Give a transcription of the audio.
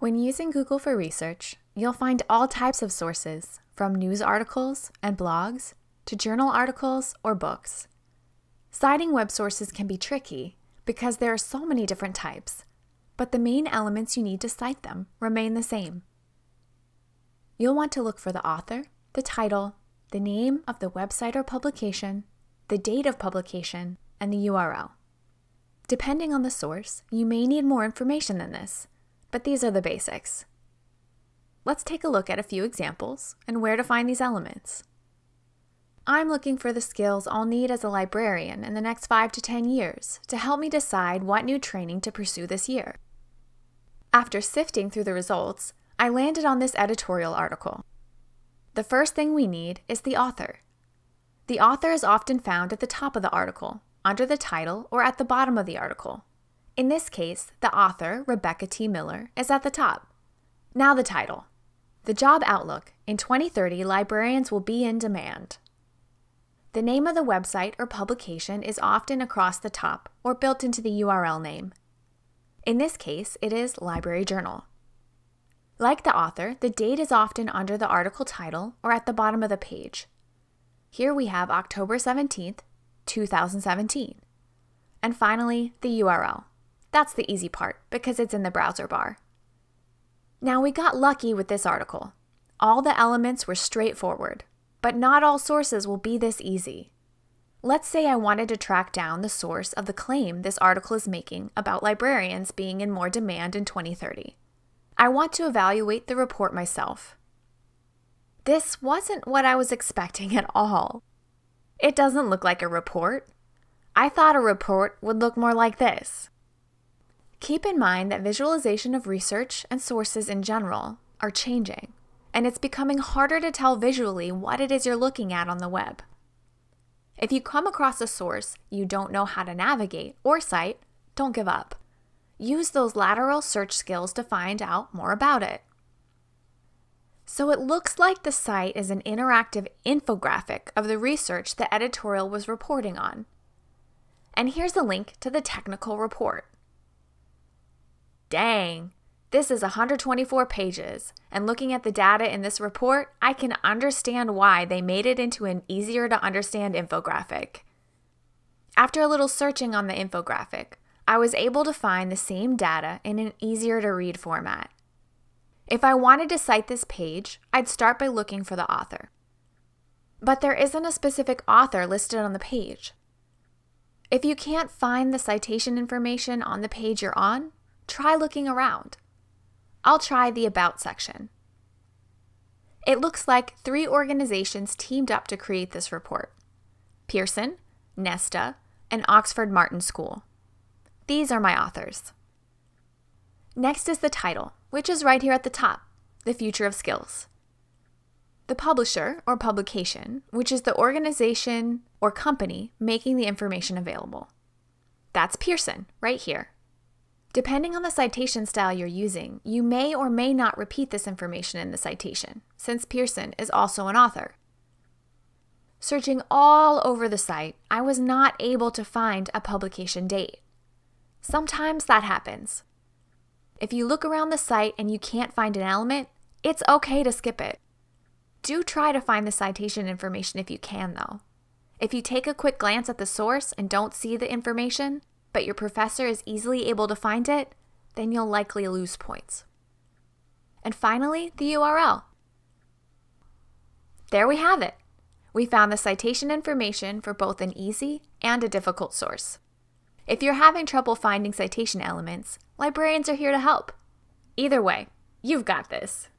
When using Google for research, you'll find all types of sources, from news articles and blogs to journal articles or books. Citing web sources can be tricky because there are so many different types, but the main elements you need to cite them remain the same. You'll want to look for the author, the title, the name of the website or publication, the date of publication, and the URL. Depending on the source, you may need more information than this, but these are the basics. Let's take a look at a few examples and where to find these elements. I'm looking for the skills I'll need as a librarian in the next 5 to 10 years to help me decide what new training to pursue this year. After sifting through the results, I landed on this editorial article. The first thing we need is the author. The author is often found at the top of the article, under the title, or at the bottom of the article. In this case, the author, Rebecca T. Miller, is at the top. Now the title. The Job Outlook, in 2030 Librarians Will Be in Demand. The name of the website or publication is often across the top or built into the URL name. In this case, it is Library Journal. Like the author, the date is often under the article title or at the bottom of the page. Here we have October 17th, 2017. And finally, the URL. That's the easy part because it's in the browser bar. Now we got lucky with this article. All the elements were straightforward, but not all sources will be this easy. Let's say I wanted to track down the source of the claim this article is making about librarians being in more demand in 2030. I want to evaluate the report myself. This wasn't what I was expecting at all. It doesn't look like a report. I thought a report would look more like this. Keep in mind that visualization of research and sources in general are changing, and it's becoming harder to tell visually what it is you're looking at on the web. If you come across a source you don't know how to navigate or cite, don't give up. Use those lateral search skills to find out more about it. So it looks like the site is an interactive infographic of the research the editorial was reporting on. And here's a link to the technical report. Dang, this is 124 pages, and looking at the data in this report, I can understand why they made it into an easier to understand infographic. After a little searching on the infographic, I was able to find the same data in an easier to read format. If I wanted to cite this page, I'd start by looking for the author. But there isn't a specific author listed on the page. If you can't find the citation information on the page you're on, try looking around. I'll try the About section. It looks like 3 organizations teamed up to create this report: Pearson, Nesta, and Oxford Martin School. These are my authors. Next is the title, which is right here at the top, The Future of Skills. The publisher or publication, which is the organization or company making the information available. That's Pearson, right here. Depending on the citation style you're using, you may or may not repeat this information in the citation, since Pearson is also an author. Searching all over the site, I was not able to find a publication date. Sometimes that happens. If you look around the site and you can't find an element, it's okay to skip it. Do try to find the citation information if you can, though. If you take a quick glance at the source and don't see the information, but your professor is easily able to find it, then you'll likely lose points. And finally, the URL. There we have it. We found the citation information for both an easy and a difficult source. If you're having trouble finding citation elements, librarians are here to help. Either way, you've got this.